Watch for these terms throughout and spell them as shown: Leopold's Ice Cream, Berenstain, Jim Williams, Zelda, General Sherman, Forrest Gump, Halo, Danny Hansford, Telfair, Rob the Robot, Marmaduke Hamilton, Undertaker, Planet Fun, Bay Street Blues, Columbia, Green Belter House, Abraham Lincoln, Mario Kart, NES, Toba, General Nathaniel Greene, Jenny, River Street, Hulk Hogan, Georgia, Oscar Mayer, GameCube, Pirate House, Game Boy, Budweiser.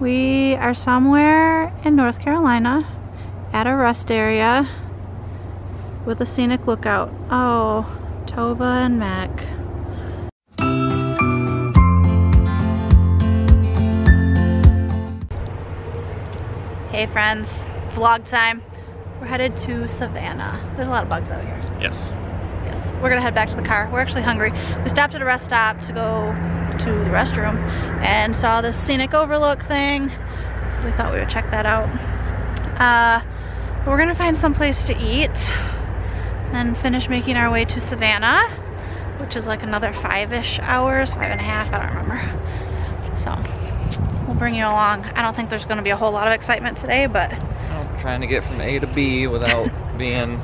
We are somewhere in North Carolina at a rest area with a scenic lookout. Oh, Toba and Mac. Hey friends, vlog time. We're headed to Savannah. There's a lot of bugs out here. Yes. We're gonna head back to the car. We're actually hungry. We stopped at a rest stop to go to the restroom and saw this scenic overlook thing. So we thought we would check that out. We're gonna find some place to eat and finish making our way to Savannah, which is like another 5-ish hours, 5 and a half, I don't remember. So we'll bring you along. I don't think there's gonna be a whole lot of excitement today, but I'm trying to get from A to B without being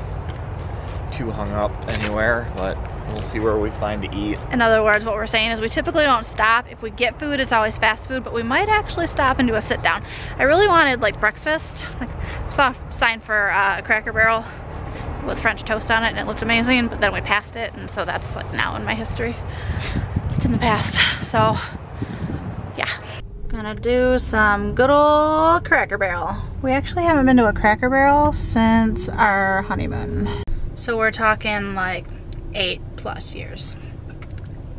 too hung up anywhere, but we'll see where we find to eat. In other words, what we're saying is we typically don't stop. If we get food, it's always fast food, but we might actually stop and do a sit down. I really wanted like breakfast. Like, I saw a sign for a Cracker Barrel with French toast on it and it looked amazing, but then we passed it, and so that's like now in my history. It's in the past, so yeah. Gonna do some good old Cracker Barrel. We actually haven't been to a Cracker Barrel since our honeymoon. So we're talking like 8+ years.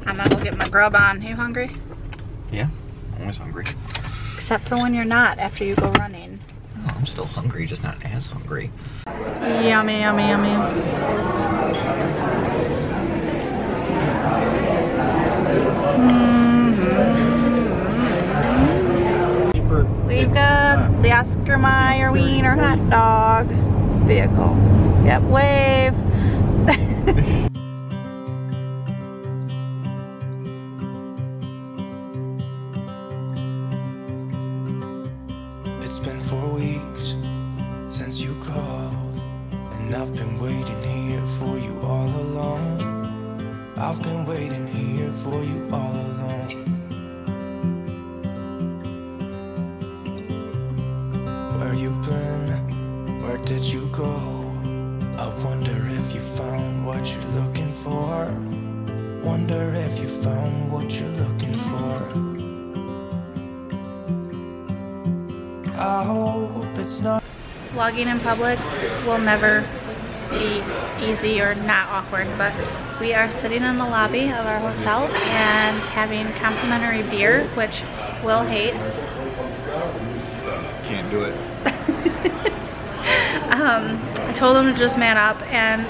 I'm gonna go get my grub on. You hungry? Yeah, always hungry. Except for when you're not, after you go running. Oh, I'm still hungry, just not as hungry. Yummy, yummy, yummy. Mm-hmm. We've got the Oscar Mayer wiener hot dog vehicle. Yep, wave. Vlogging in public will never be easy or not awkward, but we are sitting in the lobby of our hotel and having complimentary beer, which Will hates. Can't do it. I told him to just man up and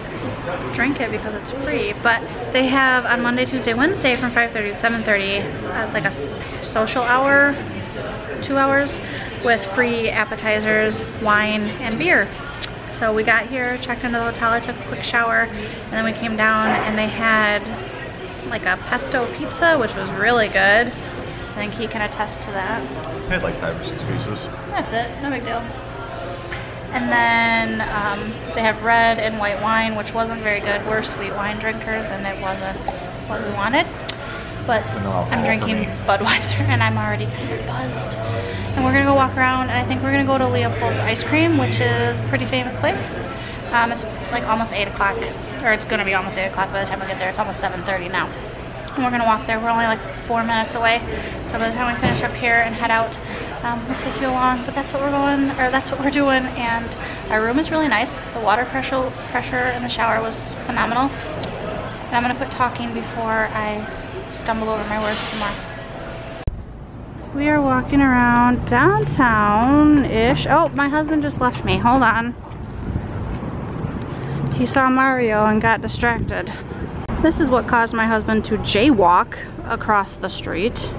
drink it because it's free, but they have on Monday, Tuesday, Wednesday from 5:30 to 7:30 like a social hour, 2 hours, with free appetizers, wine, and beer. So we got here, checked into the hotel, I took a quick shower, and then we came down and they had like a pesto pizza, which was really good. I think he can attest to that. I had like 5 or 6 pieces. That's it, no big deal. And then they have red and white wine, which wasn't very good. We're sweet wine drinkers and it wasn't what we wanted. But I'm drinking Budweiser and I'm already kind of buzzed. And we're gonna go walk around, and I think we're gonna go to Leopold's Ice Cream, which is a pretty famous place. It's like almost 8 o'clock, or it's gonna be almost 8 o'clock by the time we get there. It's almost 7:30 now. And we're gonna walk there. We're only like 4 minutes away. So by the time we finish up here and head out, we'll take you along. But that's what we're going, or that's what we're doing. And our room is really nice. The water pressure in the shower was phenomenal. And I'm gonna quit talking before I stumble over my words some more. So we are walking around downtown-ish. Oh, my husband just left me. Hold on. He saw Mario and got distracted. This is what caused my husband to jaywalk across the street.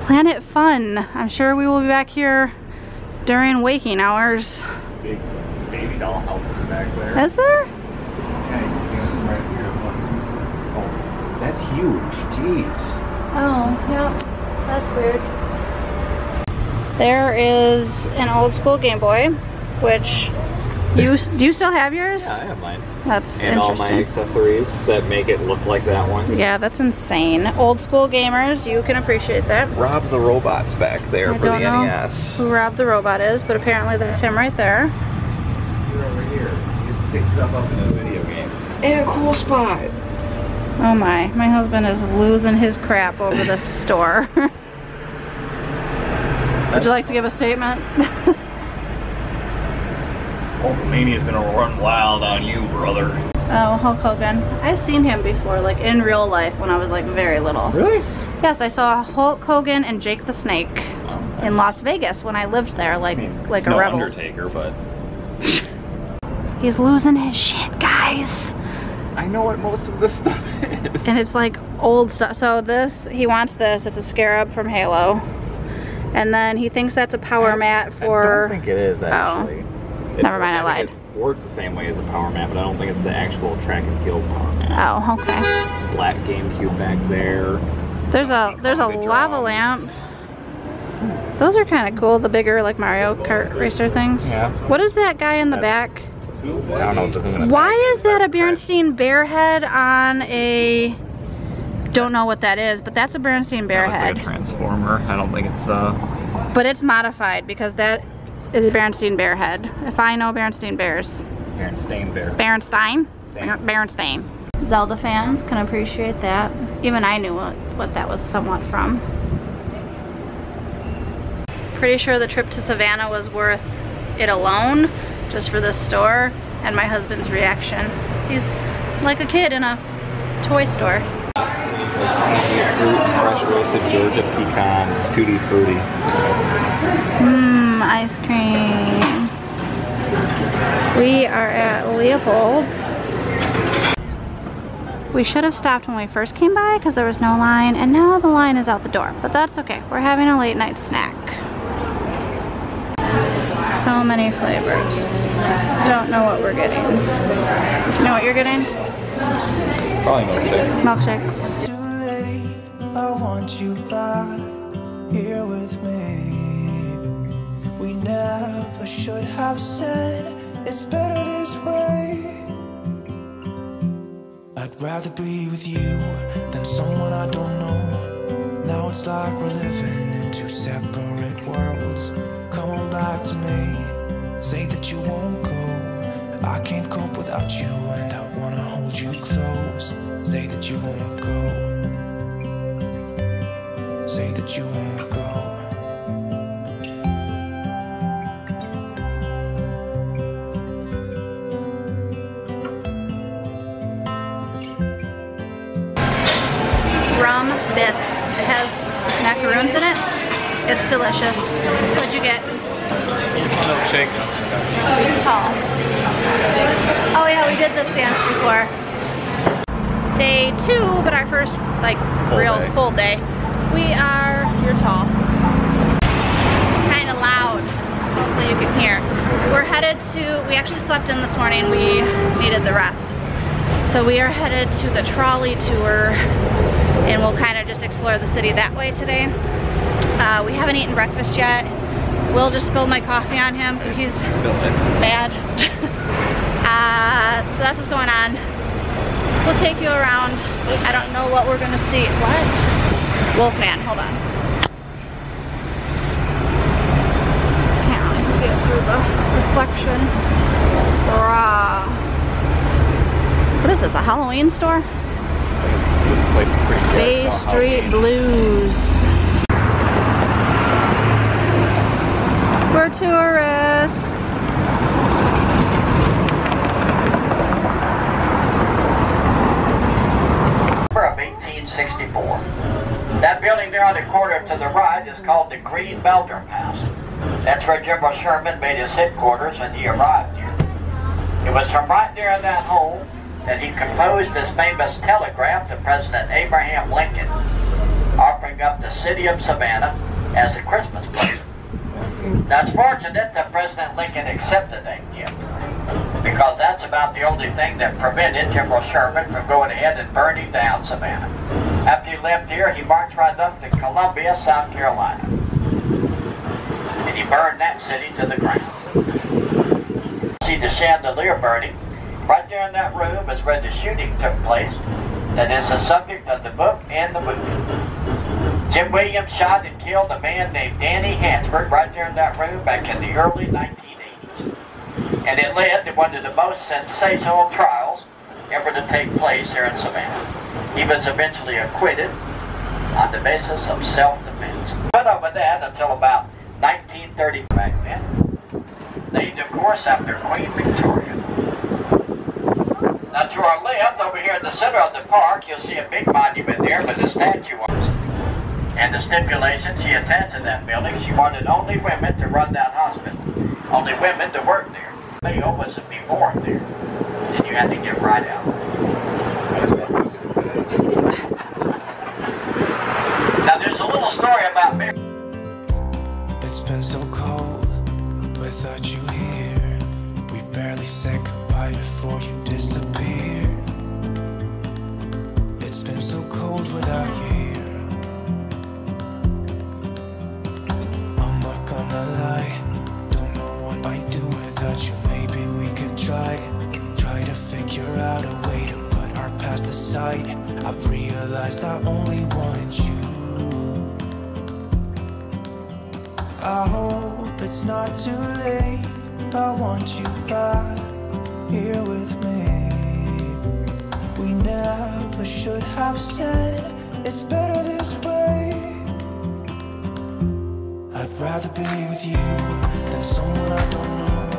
Planet Fun. I'm sure we will be back here during waking hours. Big baby dollhouse in the back there. Is there? That's huge, jeez. Oh, yeah, that's weird. There is an old school Game Boy, which, do you still have yours? Yeah, I have mine. That's interesting. And all my accessories that make it look like that one. Yeah, that's insane. Old school gamers, you can appreciate that. Rob the Robot's back there for the NES. I don't know who Rob the Robot is, but apparently that's him right there. You're over here. He picks stuff up in those video games. And a cool spot. Oh my, my husband is losing his crap over the store. Would you like to give a statement? Hulkamania's gonna run wild on you, brother. Oh, Hulk Hogan. I've seen him before, like in real life when I was like very little. Really? Yes, I saw Hulk Hogan and Jake the Snake in Las Vegas when I lived there, like, I mean, like a no rebel. Undertaker, but... He's losing his shit, guys. I know what most of this stuff is. And it's like old stuff. So this, he wants this. It's a scarab from Halo. And then he thinks that's a power mat for... I don't think it is, actually. Oh. It's, never mind, I lied. It works the same way as a power mat, but I don't think it's the actual track and field power mat. Oh, okay. Black GameCube back there. There's a lava lamp. Those are kind of cool, the bigger like Mario Kart racer things. Yeah. What is that guy in the back? I don't know. Why is that a Berenstain bear head on a... Don't know what that is, but that's a Berenstain bear head. It's like a transformer. I don't think it's But it's modified because that is a Berenstain bear head. If I know Berenstain bears. Berenstain bear. Berenstain? Berenstain. Zelda fans can appreciate that. Even I knew what that was somewhat from. Pretty sure the trip to Savannah was worth it alone, just for this store and my husband's reaction. He's like a kid in a toy store. Fresh roasted Georgia pecans, tutti frutti. Mmm, ice cream. We are at Leopold's. We should have stopped when we first came by because there was no line, and now the line is out the door, but that's okay. We're having a late night snack. So many flavors. Don't know what we're getting. Do you know what you're getting? Probably milkshake. Milkshake. Too late, I want you back here with me. We never should have said it's better this way. I'd rather be with you than someone I don't know. Now it's like we're living in two separate worlds. Come on back to me, say that you won't go. I can't cope without you and I wanna hold you close. Say that you won't go. Say that you won't macaroons in it. It's delicious. What'd you get? Milkshake. Too tall. Oh yeah, we did this dance before. Day two, but our first like full day. We are, you're tall. Kinda loud. Hopefully you can hear. We're headed to, we actually slept in this morning. We needed the rest. So we are headed to the trolley tour and we'll kind of just explore the city that way today. We haven't eaten breakfast yet. Will just spilled my coffee on him, so he's mad. So that's what's going on. We'll take you around. I don't know what we're gonna see. What? Wolfman, hold on. Can't really see it through the reflection. Rah. What is this, a Halloween store? Bay Street Blues. We're tourists. Of 1864. That building there on the corner to the right is called the Green Belter House. That's where General Sherman made his headquarters when he arrived here. It was from right there in that hole that he composed his famous telegram to President Abraham Lincoln, offering up the city of Savannah as a Christmas present. Now it's fortunate that President Lincoln accepted that gift, because that's about the only thing that prevented General Sherman from going ahead and burning down Savannah. After he left here, he marched right up to Columbia, South Carolina, and he burned that city to the ground. See the chandelier burning. Right there in that room is where the shooting took place. That is the subject of the book and the movie. Jim Williams shot and killed a man named Danny Hansford right there in that room back in the early 1980s. And it led to one of the most sensational trials ever to take place here in Savannah. He was eventually acquitted on the basis of self-defense. But over that until about 1930 back then, they divorced after Queen Victoria. Now to our left, over here in the center of the park, you'll see a big monument there with a statue on it. And the stipulation she attached to that building, she wanted only women to run that hospital, only women to work there. Leo was to be born there. Then you had to get right out. Now there's a little story about Mary. It's been so cold without you here. We barely said goodbye before you disappeared. It's been so cold without you here. I'm not gonna lie, don't know what I'd do without you. Maybe we could try to figure out a way to put our past aside. I've realized I only want you. I hope it's not too late. I want you back here with me. We never should have said it's better this way. I'd rather be with you than someone I don't know.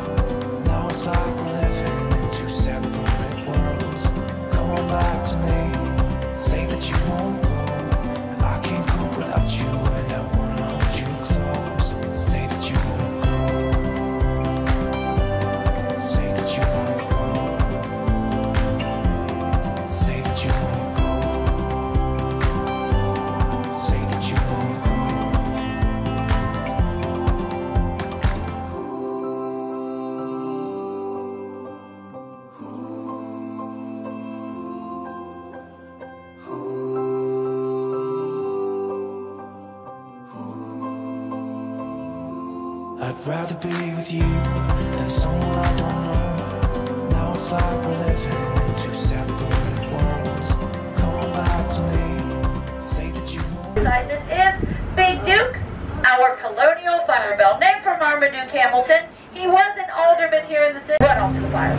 Now it's like we're living in two separate worlds. Come on back to me, say that you won't go. I can't cope without you and I wanna hold you close. Say that you won't. I'd rather be with you than someone I don't know. Now it's like we're living in two separate worlds. Come on back to me, say that you won't. This is Big Duke, our colonial fire bell, named for Marmaduke Hamilton. He was an alderman here in the city. Went off to the fire.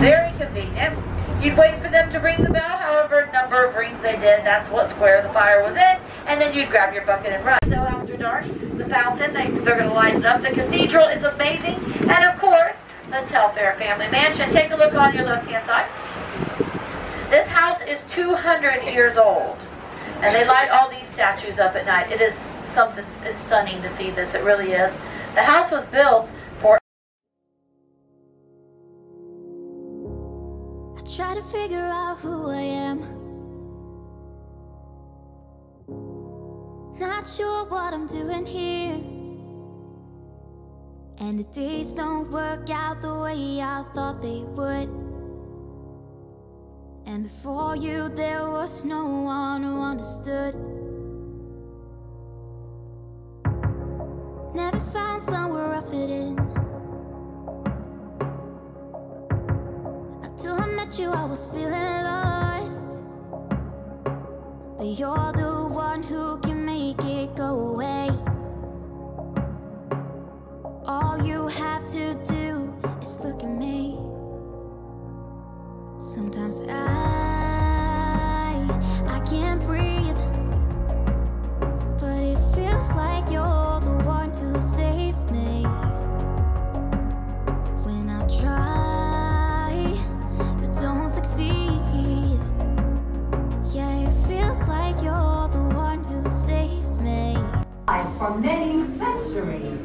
Very convenient. You'd wait for them to ring the bell, however number of rings they did, that's what square the fire was in, and then you'd grab your bucket and run. So after dark, the fountain, they're going to light it up. The cathedral is amazing. And of course, the Telfair family mansion. Take a look on your left-hand side. This house is 200 years old. And they light all these statues up at night. It is something, it's stunning to see this. It really is. The house was built for... I try to figure out who I am. Not sure what I'm doing here, and the days don't work out the way I thought they would. And before you there was no one who understood. Never found somewhere I fit in. Until I met you I was feeling lost, but you're the one who can make it go away. All you have to do is look at me. Sometimes I can't breathe, but it feels like you're the one who saves me. When I try but don't succeed, yeah, it feels like you're the one who saves me. For many centuries,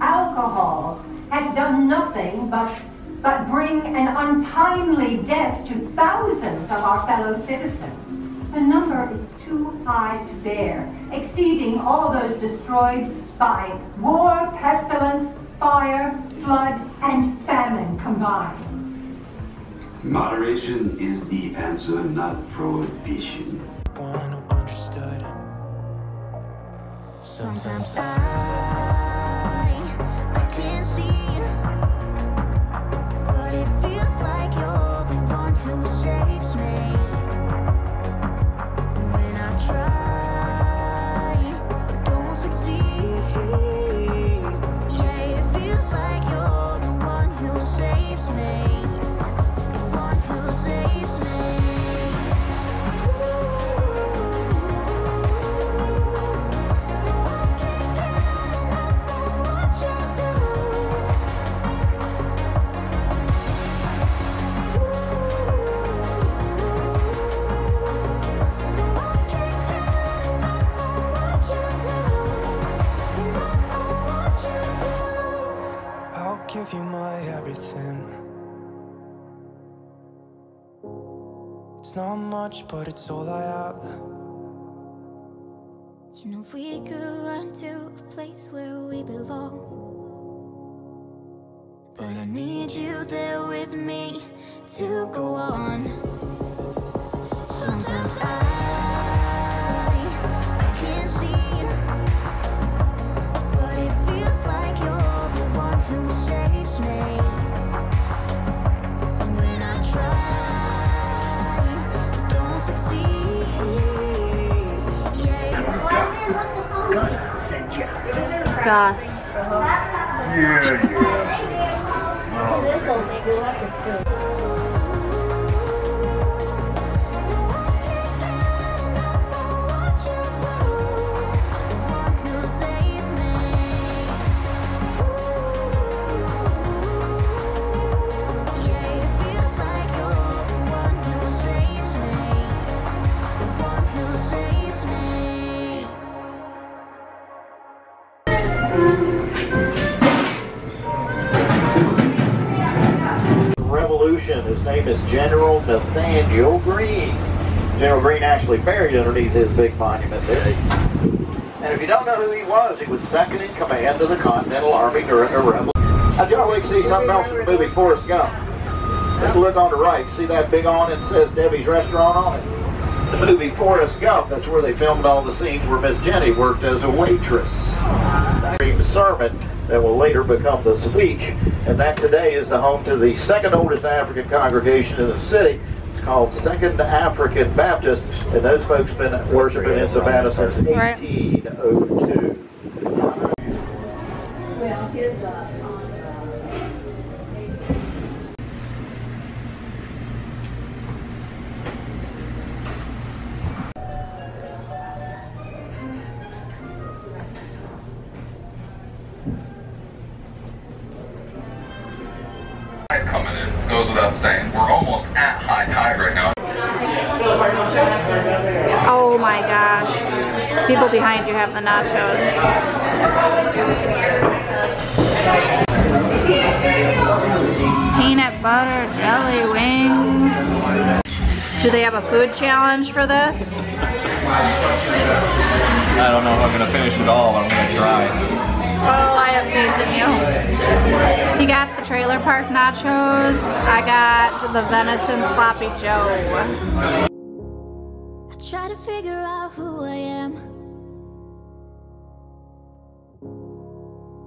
alcohol has done nothing but bring an untimely death to thousands of our fellow citizens. The number is too high to bear, exceeding all those destroyed by war, pestilence, fire, flood, and famine combined. Moderation is the answer, not prohibition. One who understood. Sometimes I can't see, but it feels like you're the one who saves me. When I try, but don't succeed, yeah, it feels like you're the one who saves me. Saves me. much, but it's all I have. You know we could run to a place where we belong, but I need you there with me to go on. Sometimes I can't see, but it feels like you're the one who saves me. Gus. Yeah, yeah. Wow. His name is General Nathaniel Greene. General Greene actually buried underneath his big monument there. And if you don't know who he was second in command of the Continental Army during the Revolution. I'd y'all wait to see something else from the movie Forrest Gump. Take a look on the right, see that big awning that says Debbie's Restaurant on it. The movie Forrest Gump, that's where they filmed all the scenes where Miss Jenny worked as a waitress. Sermon that will later become the speech, and that today is the home to the second oldest African congregation in the city. It's called Second African Baptist, and those folks have been worshiping in Savannah since 1802. Well, his goes without saying. We're almost at high tide right now. Oh my gosh. People behind you have the nachos. Peanut butter jelly wings. Do they have a food challenge for this? I don't know if I'm gonna finish it all, but I'm gonna try. Oh, I have faith in you. He got the trailer park nachos. I got the venison sloppy joe. I try to figure out who I am.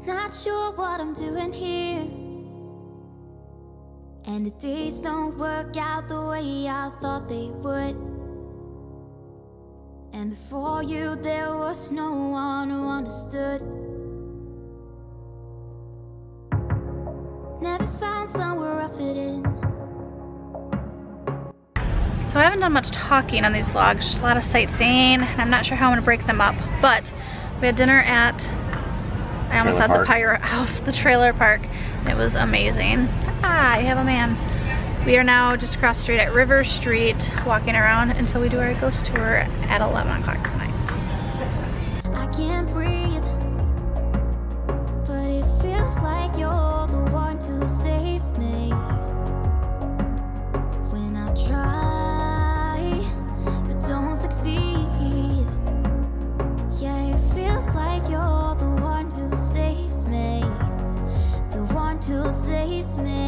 Not sure what I'm doing here. And the days don't work out the way I thought they would. And before you, there was no one who understood. Never found somewhere I fit in. So I haven't done much talking on these vlogs, just a lot of sightseeing, and I'm not sure how I'm gonna break them up, but we had dinner at, I almost said the pirate house, the trailer park. It was amazing. Ah, you have a man. We are now just across the street at River Street, walking around until we do our ghost tour at 11 o'clock tonight. I can't breathe, but it feels like you're the one who saves me. When I try but don't succeed, yeah, it feels like you're the one who saves me, the one who saves me.